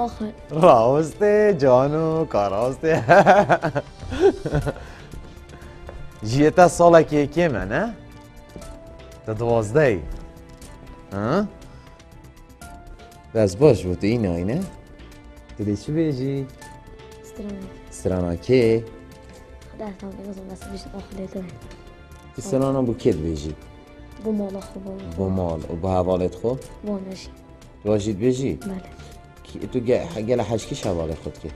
آخه راسته جانو کاراسته جیتا سالا که که من ها؟ تا 12 ای ها؟ بس باش بود این آینه؟ تو دی چی بیجی؟ ستراناکی ستراناکی؟ خدا احتمال بگذارم بس بیشت آخلی داره تو سترانا بو کد بیجی؟ بو مال خوب بو مال و بو حوالت خوب؟ بو نجی واجید بیجی؟ بله تو گل حشکیش حواله خود که؟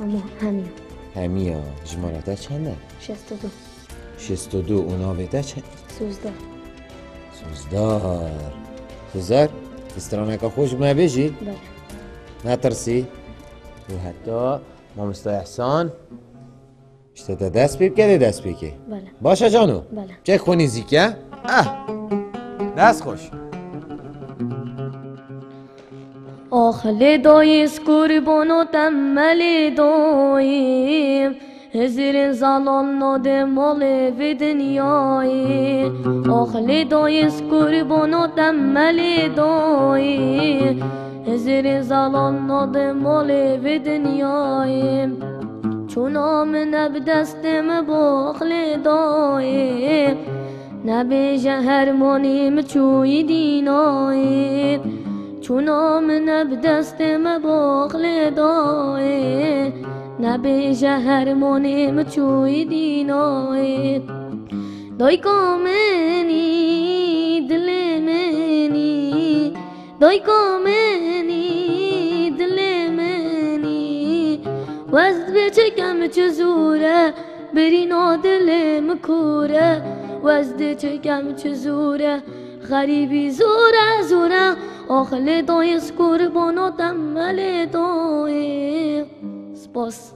همیا همیا جمالتا چنده؟ 62 62 اوناویتا چند؟ 13 سوزدار استرانکا خوش ما بیجی؟ بله نترسی؟ و حتی ما مستا احسان اشتاده دست بیب گلی دست بیگی؟ بله باشه جانو؟ بله چه خونی زیکه؟ دست خوش آخلی داییز قربانو تملی داییم زیر زلال نده مالی و دنیایی آخلی داییز قربانو تملی داییم زیر زلال نده مالی و دنیایی چونام نب دستم باخلی داییم نب جهرمانیم چوی دیناییم چونام نب دستم باقل دایه نب جهرمانم چوی دینایه دای کامنی دل منی دای کامنی دل منی وزد بچکم چه زوره بری نادلم کوره وزد چکم چه زوره غریبی زوره زوره آخلی داییز قربانو تملی داییم سپاس